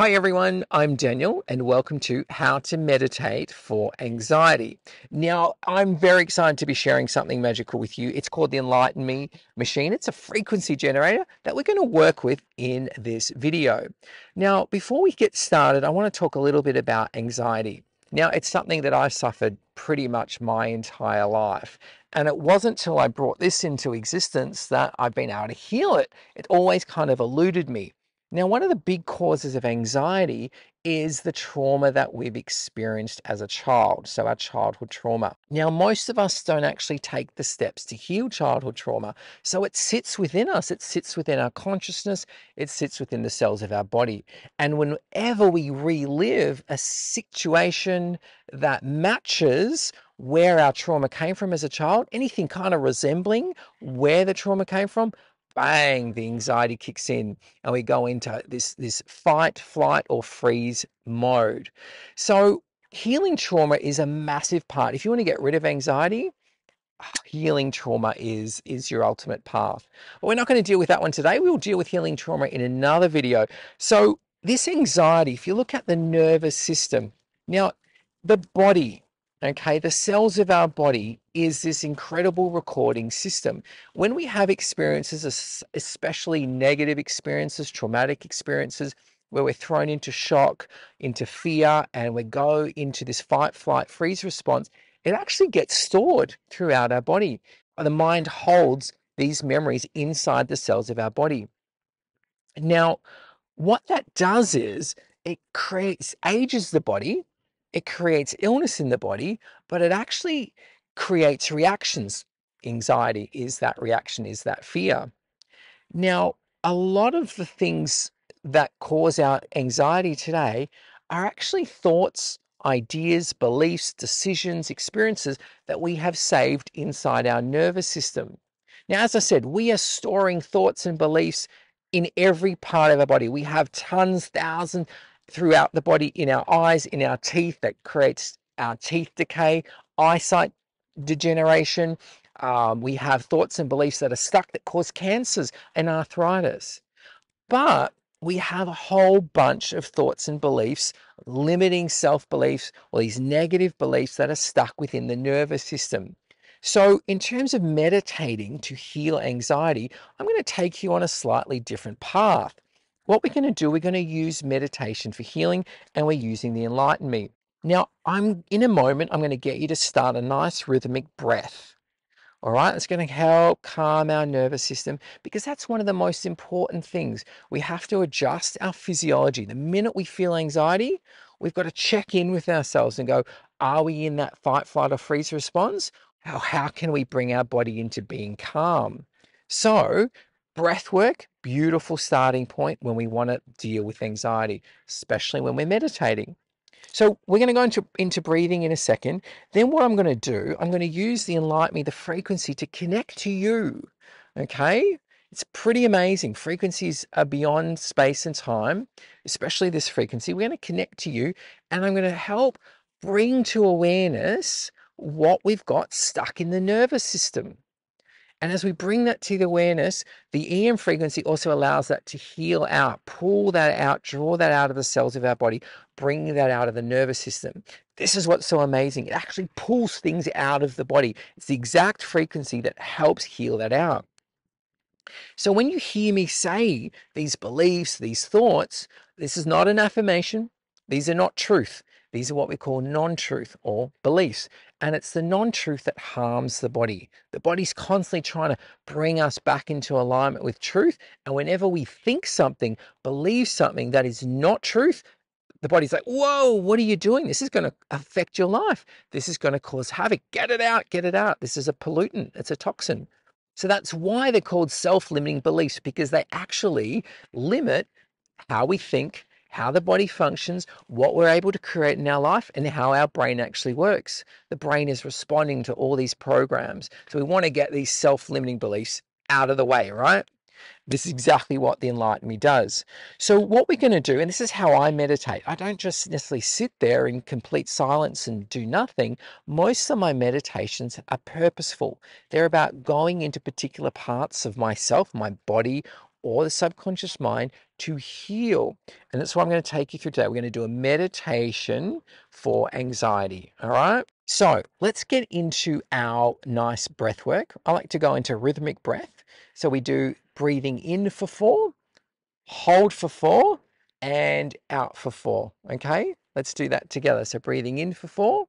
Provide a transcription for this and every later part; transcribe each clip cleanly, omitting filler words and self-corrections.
Hi everyone, I'm Daniel and welcome to How to Meditate for Anxiety. Now, I'm very excited to be sharing something magical with you. It's called the EnlightenMe machine. It's a frequency generator that we're going to work with in this video. Now, before we get started, I want to talk a little bit about anxiety. Now, it's something that I've suffered pretty much my entire life. And it wasn't till I brought this into existence that I've been able to heal it. It always kind of eluded me. Now, one of the big causes of anxiety is the trauma that we've experienced as a child, so our childhood trauma. Now, most of us don't actually take the steps to heal childhood trauma, so it sits within us, it sits within our consciousness, it sits within the cells of our body. And whenever we relive a situation that matches where our trauma came from as a child, anything kind of resembling where the trauma came from, bang, the anxiety kicks in and we go into this fight, flight or freeze mode. So healing trauma is a massive part. If you want to get rid of anxiety, healing trauma is your ultimate path. But we're not going to deal with that one today. We'll deal with healing trauma in another video. So this anxiety, if you look at the nervous system, now the body, okay, the cells of our body is this incredible recording system. When we have experiences, especially negative experiences, traumatic experiences, where we're thrown into shock, into fear, and we go into this fight, flight, freeze response, it actually gets stored throughout our body. The mind holds these memories inside the cells of our body. Now, what that does is it ages the body. It creates illness in the body, but it actually creates reactions. Anxiety is that reaction, is that fear. Now, a lot of the things that cause our anxiety today are actually thoughts, ideas, beliefs, decisions, experiences that we have saved inside our nervous system. Now, as I said, we are storing thoughts and beliefs in every part of our body. We have tons, thousands, throughout the body, in our eyes, in our teeth, that creates our teeth decay, eyesight degeneration. We have thoughts and beliefs that are stuck that cause cancers and arthritis. But we have a whole bunch of thoughts and beliefs, limiting self-beliefs, or these negative beliefs that are stuck within the nervous system. So in terms of meditating to heal anxiety, I'm going to take you on a slightly different path. What we're going to do, we're going to use meditation for healing, and we're using the EnlightenMe. Now, in a moment, I'm going to get you to start a nice rhythmic breath. All right, it's going to help calm our nervous system, because that's one of the most important things. We have to adjust our physiology. The minute we feel anxiety, we've got to check in with ourselves and go, are we in that fight, flight or freeze response? How can we bring our body into being calm? So breath work, beautiful starting point when we want to deal with anxiety, especially when we're meditating. So we're going to go into breathing in a second. Then what I'm going to do, I'm going to use the EnlightenMe, the frequency, to connect to you. Okay? It's pretty amazing. Frequencies are beyond space and time, especially this frequency. We're going to connect to you, and I'm going to help bring to awareness what we've got stuck in the nervous system. And as we bring that to the awareness, the EM frequency also allows that to heal out, pull that out, draw that out of the cells of our body, bring that out of the nervous system. This is what's so amazing. It actually pulls things out of the body. It's the exact frequency that helps heal that out. So when you hear me say these beliefs, these thoughts, this is not an affirmation. These are not truth. These are what we call non-truth or beliefs. And it's the non-truth that harms the body. The body's constantly trying to bring us back into alignment with truth. And whenever we think something, believe something that is not truth, the body's like, whoa, what are you doing? This is going to affect your life. This is going to cause havoc. Get it out, get it out. This is a pollutant. It's a toxin. So that's why they're called self-limiting beliefs, because they actually limit how we think, how the body functions, what we're able to create in our life, and how our brain actually works. The brain is responding to all these programs. So we want to get these self-limiting beliefs out of the way, right? This is exactly what the EnlightenMe does. So what we're going to do, and this is how I meditate. I don't just necessarily sit there in complete silence and do nothing. Most of my meditations are purposeful. They're about going into particular parts of myself, my body, or the subconscious mind to heal. And that's what I'm going to take you through today. We're going to do a meditation for anxiety. All right. So let's get into our nice breath work. I like to go into rhythmic breath. So we do breathing in for 4, hold for 4, and out for 4. Okay. Let's do that together. So breathing in for 4,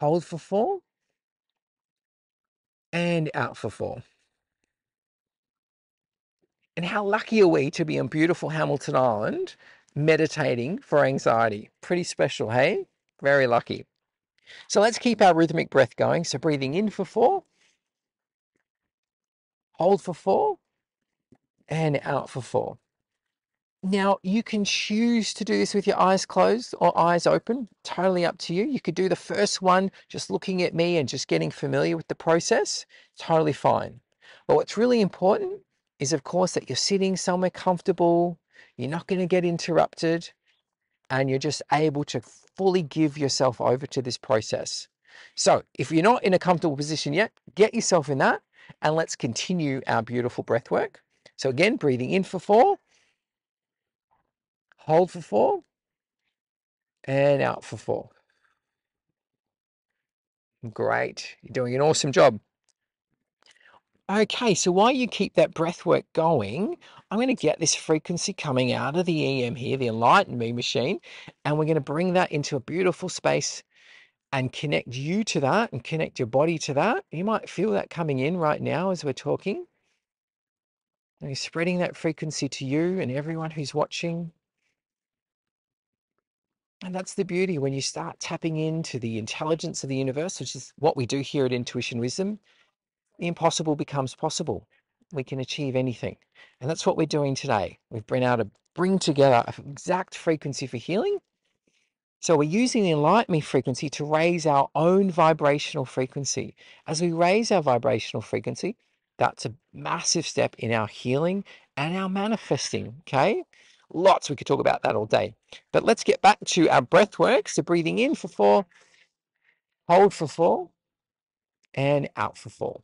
hold for 4, and out for 4. And how lucky are we to be in beautiful Hamilton Island meditating for anxiety? Pretty special, hey? Very lucky. So let's keep our rhythmic breath going. So breathing in for 4, hold for 4, and out for 4. Now, you can choose to do this with your eyes closed or eyes open, totally up to you. You could do the first one just looking at me and just getting familiar with the process, totally fine. But what's really important is, of course, that you're sitting somewhere comfortable, you're not going to get interrupted, and you're just able to fully give yourself over to this process. So if you're not in a comfortable position yet, get yourself in that, and let's continue our beautiful breath work. So again, breathing in for 4, hold for 4, and out for 4. Great. You're doing an awesome job. Okay, so while you keep that breath work going, I'm going to get this frequency coming out of the EM here, the EnlightenMe machine, and we're going to bring that into a beautiful space and connect you to that and connect your body to that. You might feel that coming in right now as we're talking. And you're spreading that frequency to you and everyone who's watching. And that's the beauty when you start tapping into the intelligence of the universe, which is what we do here at Intuition Wisdom. The impossible becomes possible. We can achieve anything. And that's what we're doing today. We've been able to bring together an exact frequency for healing. So we're using the EnlightenMe frequency to raise our own vibrational frequency. As we raise our vibrational frequency, that's a massive step in our healing and our manifesting. Okay. Lots we could talk about that all day, but let's get back to our breath work. So breathing in for 4, hold for 4, and out for 4.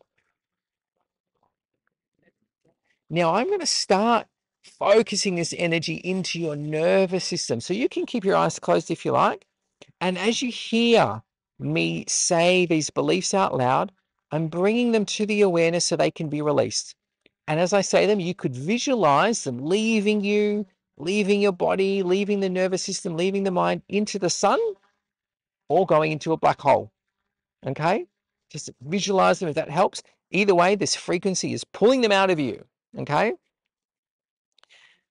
Now I'm going to start focusing this energy into your nervous system. So you can keep your eyes closed if you like. And as you hear me say these beliefs out loud, I'm bringing them to the awareness so they can be released. And as I say them, you could visualize them leaving you, leaving your body, leaving the nervous system, leaving the mind into the sun or going into a black hole. Okay. Just visualize them if that helps. Either way, this frequency is pulling them out of you. Okay.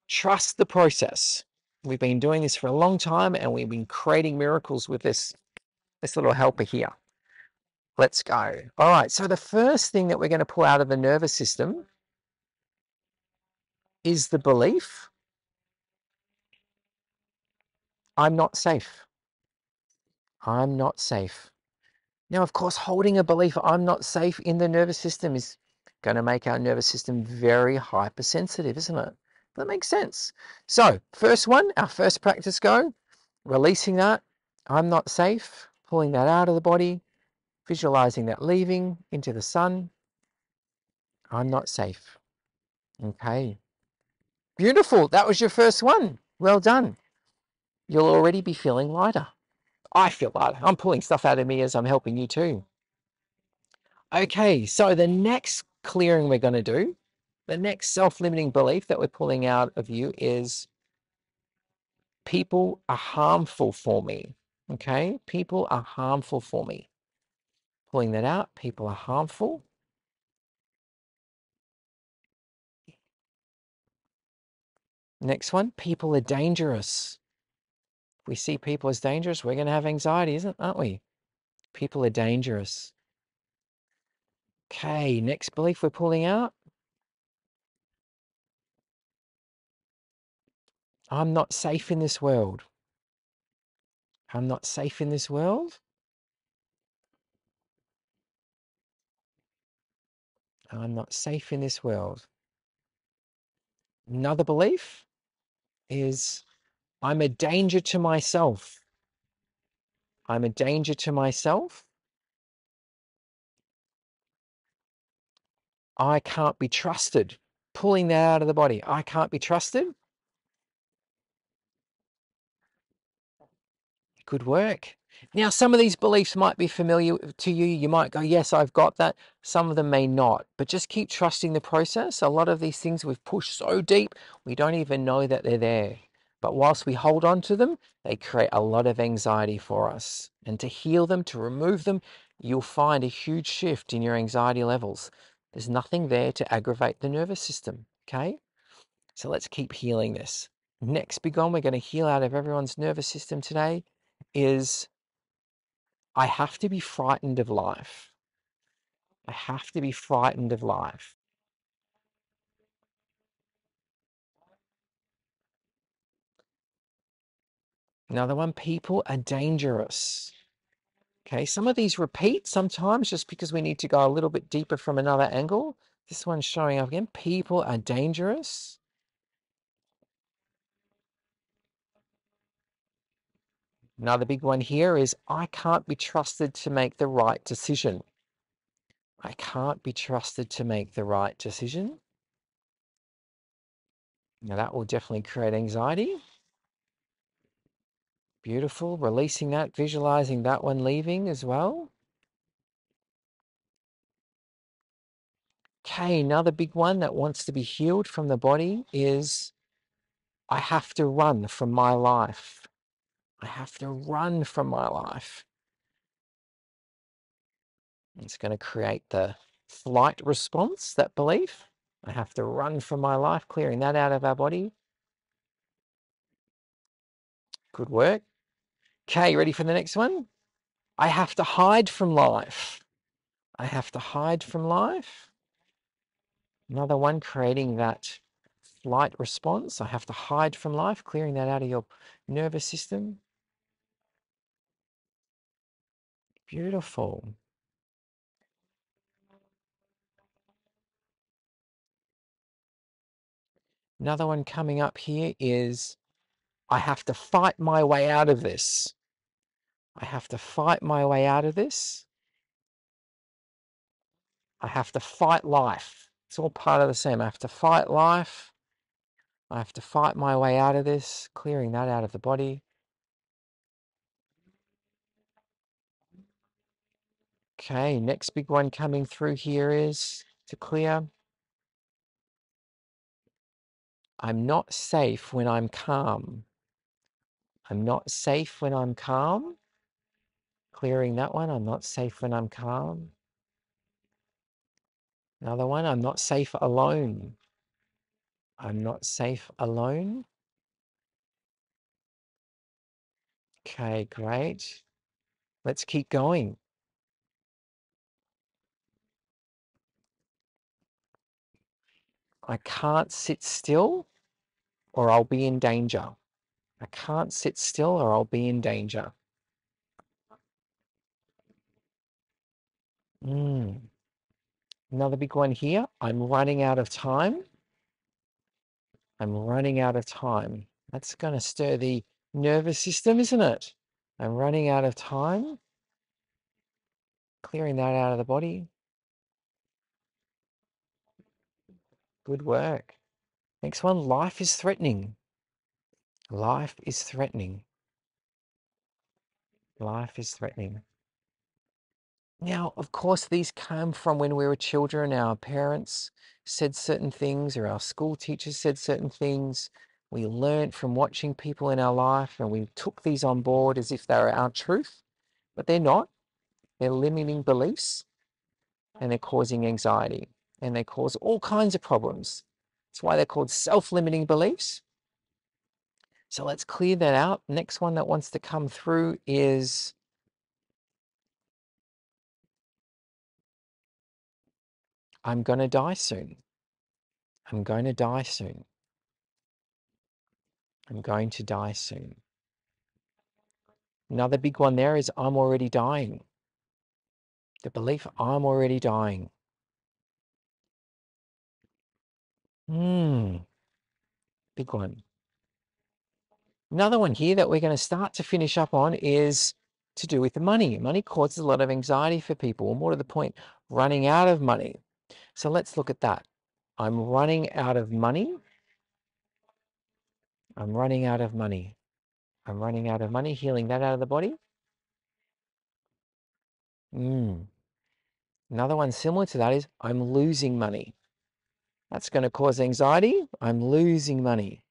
Trust the process. We've been doing this for a long time and we've been creating miracles with this little helper here. Let's go. All right. So the first thing that we're going to pull out of the nervous system is the belief, I'm not safe. I'm not safe. Now, of course, holding a belief, I'm not safe in the nervous system is going to make our nervous system very hypersensitive, isn't it? That makes sense. So first one, our first practice go, releasing that, I'm not safe, pulling that out of the body, visualizing that leaving into the sun, I'm not safe. Okay. Beautiful. That was your first one. Well done. You'll already be feeling lighter. I feel lighter. I'm pulling stuff out of me as I'm helping you too. Okay, so the next clearing we're going to do, the next self-limiting belief that we're pulling out of you is people are harmful for me. Okay, people are harmful for me. Pulling that out, people are harmful. Next one, people are dangerous. We see people as dangerous, we're going to have anxiety, aren't we? People are dangerous. Okay, next belief we're pulling out. I'm not safe in this world. I'm not safe in this world. I'm not safe in this world. Another belief is, I'm a danger to myself. I'm a danger to myself. I can't be trusted. pulling that out of the body. I can't be trusted. Good work. Now, some of these beliefs might be familiar to you. You might go, yes, I've got that. Some of them may not, but just keep trusting the process. A lot of these things we've pushed so deep, we don't even know that they're there. But whilst we hold on to them, they create a lot of anxiety for us. And to heal them, to remove them, you'll find a huge shift in your anxiety levels. There's nothing there to aggravate the nervous system, okay? So let's keep healing this. Next Be Gone, we're going to heal out of everyone's nervous system today is... I have to be frightened of life. I have to be frightened of life. Another one, people are dangerous. Okay, some of these repeat sometimes just because we need to go a little bit deeper from another angle. This one's showing up again. People are dangerous. Another big one here is I can't be trusted to make the right decision. I can't be trusted to make the right decision. Now that will definitely create anxiety. Beautiful. Releasing that, visualizing that one leaving as well. Okay, another big one that wants to be healed from the body is I have to run from my life. I have to run from my life. It's going to create the flight response, that belief. I have to run from my life, clearing that out of our body. Good work. Okay, ready for the next one? I have to hide from life. I have to hide from life. Another one, creating that flight response. I have to hide from life, clearing that out of your nervous system. Beautiful. Another one coming up here is, I have to fight my way out of this. I have to fight my way out of this. I have to fight life. It's all part of the same. I have to fight life. I have to fight my way out of this, clearing that out of the body. Okay, next big one coming through here is to clear. I'm not safe when I'm calm. I'm not safe when I'm calm. Clearing that one, I'm not safe when I'm calm. Another one, I'm not safe alone. I'm not safe alone. Okay, great. Let's keep going. I can't sit still or I'll be in danger. I can't sit still or I'll be in danger. Another big one here. I'm running out of time. I'm running out of time. That's going to stir the nervous system, isn't it? I'm running out of time. Clearing that out of the body. Good work. Next one, life is threatening. Life is threatening. Life is threatening. Now, of course, these come from when we were children. Our parents said certain things, or our school teachers said certain things. We learned from watching people in our life, and we took these on board as if they were our truth, but they're not. They're limiting beliefs, and they're causing anxiety, and they cause all kinds of problems. That's why they're called self-limiting beliefs. So let's clear that out. Next one that wants to come through is I'm going to die soon. I'm going to die soon. I'm going to die soon. Another big one there is I'm already dying. The belief I'm already dying. Big one. Another one here that we're going to start to finish up on is to do with money. Money causes a lot of anxiety for people, or more to the point, running out of money. So let's look at that. I'm running out of money. I'm running out of money. I'm running out of money. Healing that out of the body. Another one similar to that is I'm losing money. That's going to cause anxiety. I'm losing money.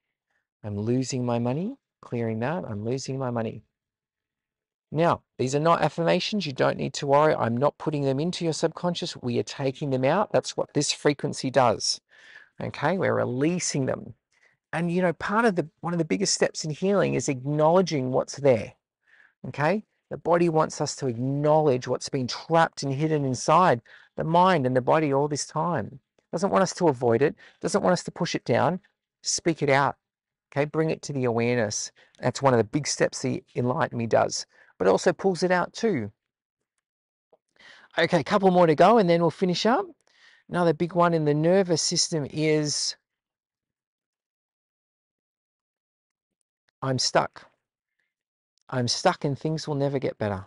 I'm losing my money. Clearing that. I'm losing my money. Now, these are not affirmations. You don't need to worry. I'm not putting them into your subconscious. We are taking them out. That's what this frequency does. Okay, we're releasing them. And, you know, part of one of the biggest steps in healing is acknowledging what's there. Okay, the body wants us to acknowledge what's been trapped and hidden inside the mind and the body all this time. Doesn't want us to avoid it. Doesn't want us to push it down. Speak it out. Okay, bring it to the awareness. That's one of the big steps the Enlighten Me does. But also pulls it out too. Okay, a couple more to go and then we'll finish up. Another big one in the nervous system is I'm stuck. I'm stuck and things will never get better.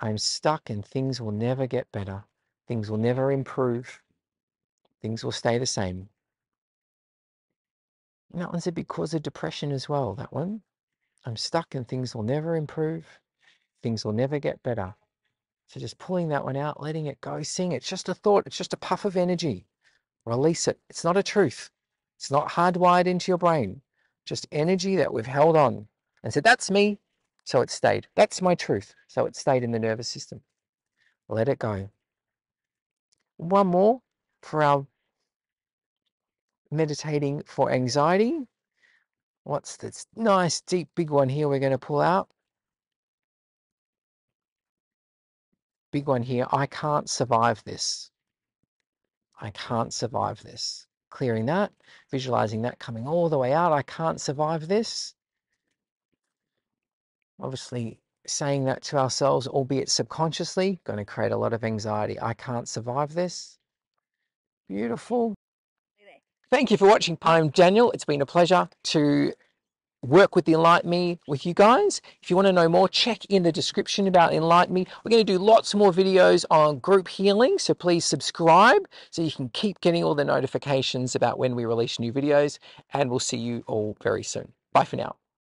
I'm stuck and things will never get better. Things will never improve. Things will stay the same. And that one's a big cause of depression as well, that one. I'm stuck and things will never improve. Things will never get better. So just pulling that one out, letting it go, seeing it's just a thought. It's just a puff of energy. Release it. It's not a truth. It's not hardwired into your brain. Just energy that we've held on and said, that's me. So it stayed. That's my truth. So it stayed in the nervous system. Let it go. One more for our meditating for anxiety. What's this nice, deep, big one here we're going to pull out? Big one here. I can't survive this. I can't survive this. Clearing that, visualizing that coming all the way out. I can't survive this. Obviously, saying that to ourselves, albeit subconsciously, going to create a lot of anxiety. I can't survive this. Beautiful. Thank you for watching. I'm Daniel. It's been a pleasure to work with the Enlighten Me with you guys. If you want to know more, check in the description about Enlighten Me. We're going to do lots more videos on group healing, so please subscribe so you can keep getting all the notifications about when we release new videos, and we'll see you all very soon. Bye for now.